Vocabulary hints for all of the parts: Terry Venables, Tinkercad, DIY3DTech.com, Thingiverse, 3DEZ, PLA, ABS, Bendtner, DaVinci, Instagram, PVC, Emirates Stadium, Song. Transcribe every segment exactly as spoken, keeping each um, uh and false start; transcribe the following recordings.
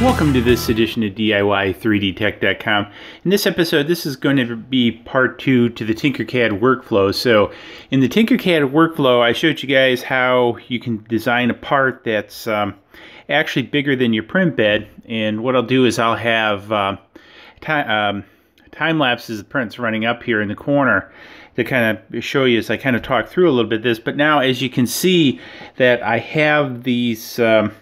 Welcome to this edition of D I Y three D tech dot com. In this episode, this is going to be part two to the Tinkercad workflow. So in the Tinkercad workflow, I showed you guys how you can design a part that's um, actually bigger than your print bed. And what I'll do is I'll have uh, time, um, time lapses of prints running up here in the corner to kind of show you as I kind of talk through a little bit of this. But now, as you can see, that I have these Um,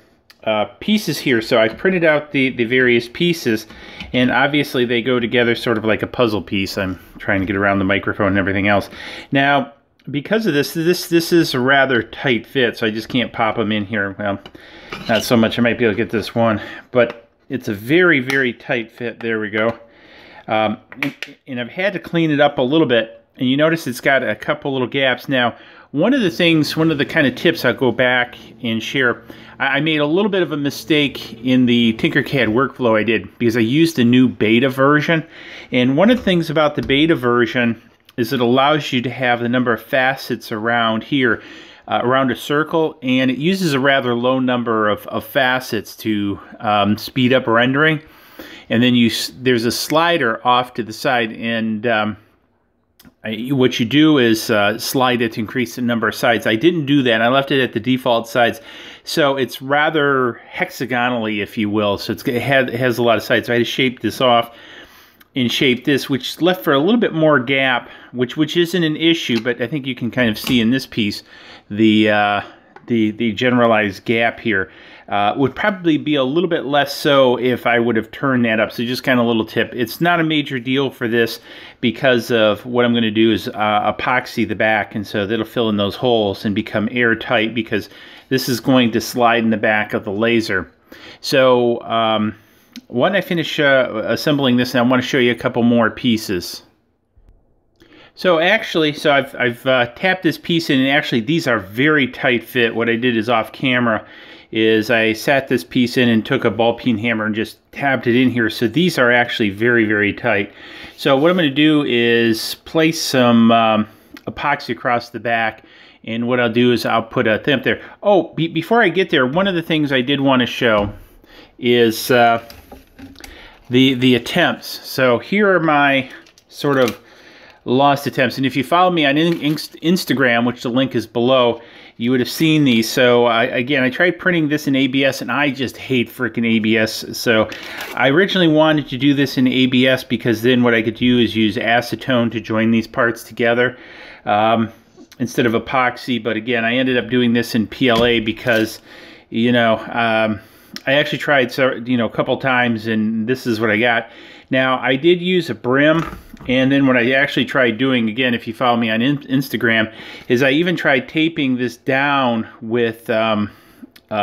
Uh, pieces here. So I printed out the, the various pieces, and obviously they go together sort of like a puzzle piece. I'm trying to get around the microphone and everything else. Now, because of this, this this is a rather tight fit, so I just can't pop them in here. Well, not so much. I might be able to get this one, but it's a very, very tight fit. There we go. Um, and, and I've had to clean it up a little bit, and you notice it's got a couple little gaps. Now, one of the things, one of the kind of tips I'll go back and share, I made a little bit of a mistake in the Tinkercad workflow I did because I used a new beta version. And one of the things about the beta version is it allows you to have the number of facets around here, uh, around a circle, and it uses a rather low number of, of facets to um, speed up rendering. And then you there's a slider off to the side, and um, I, what you do is uh, slide it to increase the number of sides. I didn't do that. I left it at the default sides. So it's rather hexagonally, if you will. So it's, it, had, it has a lot of sides. So I had to shape this off and shape this, which left for a little bit more gap, which which isn't an issue, but I think you can kind of see in this piece the, uh, the, the generalized gap here. Uh, would probably be a little bit less so if I would have turned that up. So just kind of a little tip. It's not a major deal for this because of what I'm going to do is uh, epoxy the back, and so that'll fill in those holes and become airtight because this is going to slide in the back of the laser. So um, when I finish uh, assembling this, I want to show you a couple more pieces. So actually, so I've, I've uh, tapped this piece in, and actually these are very tight fit. What I did is off camera is I sat this piece in and took a ball peen hammer and just tapped it in here. So these are actually very, very tight. So what I'm going to do is place some um, epoxy across the back, and what I'll do is I'll put a thimp there. Oh, be before I get there, one of the things I did want to show is uh, the, the attempts. So here are my sort of lost attempts, and if you follow me on in in Instagram, which the link is below, you would have seen these. So I, again, I tried printing this in A B S, and I just hate freaking A B S. So I originally wanted to do this in A B S because then what I could do is use acetone to join these parts together um, instead of epoxy. But again, I ended up doing this in P L A because, you know, um, I actually tried, you know, a couple times, and this is what I got. Now, I did use a brim. And then what I actually tried doing, again, if you follow me on in Instagram, is I even tried taping this down with um, uh,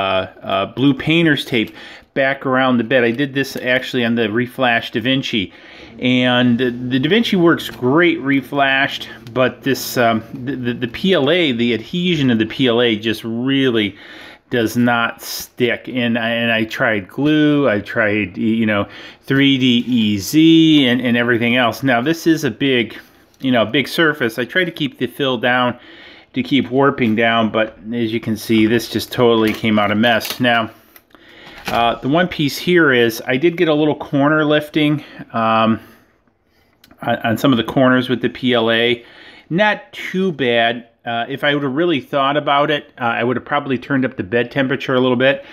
uh, blue painter's tape back around the bed. I did this actually on the reflash DaVinci. And the, the DaVinci works great reflashed, but this um, the, the P L A, the adhesion of the P L A just really does not stick. And I, and I tried glue, I tried, you know, three D E Z and, and everything else. Now this is a big, you know, big surface. I tried to keep the fill down to keep warping down, but as you can see, this just totally came out a mess. Now, uh, the one piece here is I did get a little corner lifting um, on, on some of the corners with the P L A. Not too bad. Uh, if I would have really thought about it, uh, I would have probably turned up the bed temperature a little bit.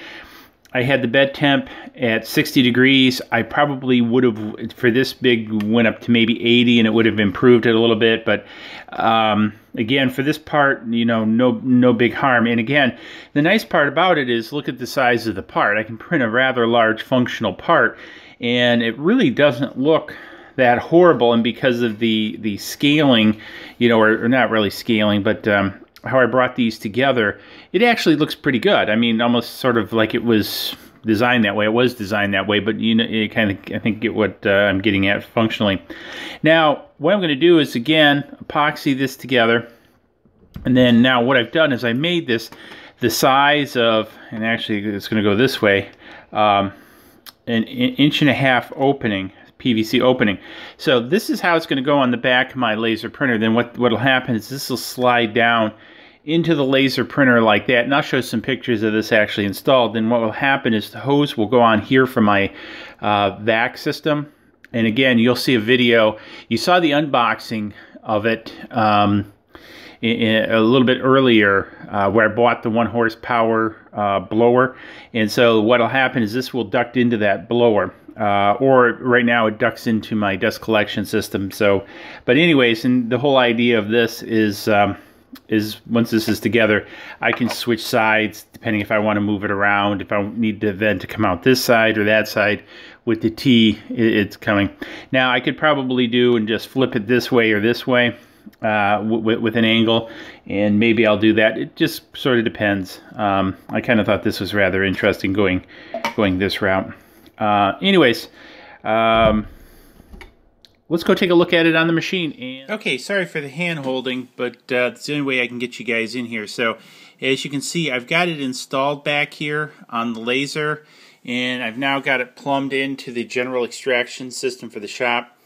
I had the bed temp at sixty degrees. I probably would have, for this big, went up to maybe eighty, and it would have improved it a little bit. But um, again, for this part, you know, no no big harm. And again, the nice part about it is look at the size of the part. I can print a rather large functional part, and it really doesn't look that horrible. And because of the the scaling, you know, or, or not really scaling, but um, how I brought these together, it actually looks pretty good. I mean, almost sort of like it was designed that way. It was designed that way, but you know, you kind of, I think, get what uh, I'm getting at functionally. Now, what I'm going to do is, again, epoxy this together. And then now what I've done is I made this the size of, and actually it's going to go this way, um, an inch and a half opening. P V C opening. So this is how it's going to go on the back of my laser printer. Then what what'll happen is this will slide down into the laser printer like that, and I'll show some pictures of this actually installed, then what will happen is the hose will go on here from my uh, vac system. And again, you'll see a video. You saw the unboxing of it um, in, in a little bit earlier uh, where I bought the one horsepower uh, blower. And so what will happen is this will duct into that blower. Uh, or right now it ducts into my dust collection system. So, but anyways, and the whole idea of this is um, is once this is together, I can switch sides depending if I want to move it around, if I need the vent to come out this side or that side. With the T, it's coming. Now I could probably do and just flip it this way or this way uh, w with an angle, and maybe I'll do that. It just sort of depends. Um, I kind of thought this was rather interesting going going this route. Uh, anyways, um, let's go take a look at it on the machine. And okay, sorry for the hand holding, but uh, it's the only way I can get you guys in here. So as you can see, I've got it installed back here on the laser, and I've now got it plumbed into the general extraction system for the shop.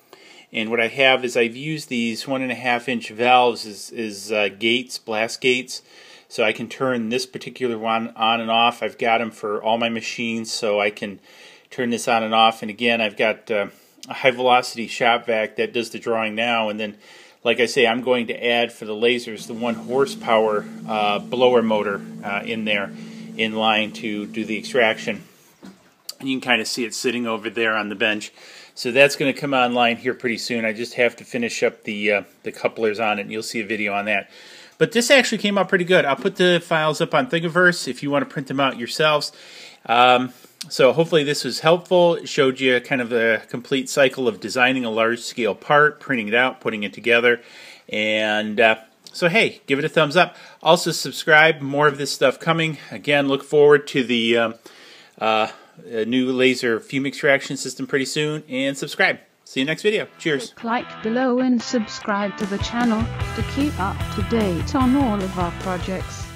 And what I have is I've used these one and a half inch valves as, as uh, gates, blast gates. So I can turn this particular one on and off. I've got them for all my machines, so I can turn this on and off. And again, I've got uh, a high velocity shop vac that does the drawing now, and then like I say, I'm going to add for the lasers the one horsepower uh, blower motor uh, in there in line to do the extraction. And you can kind of see it sitting over there on the bench. So that's going to come online here pretty soon. I just have to finish up the uh, the couplers on it, and you'll see a video on that. But this actually came out pretty good. I'll put the files up on Thingiverse if you want to print them out yourselves. Um, so hopefully this was helpful. It showed you kind of the complete cycle of designing a large-scale part, printing it out, putting it together. And uh, so, hey, give it a thumbs up. Also, subscribe. More of this stuff coming. Again, look forward to the um, uh, new laser fume extraction system pretty soon. And subscribe. See you next video. Cheers. Click like below and subscribe to the channel to keep up to date on all of our projects.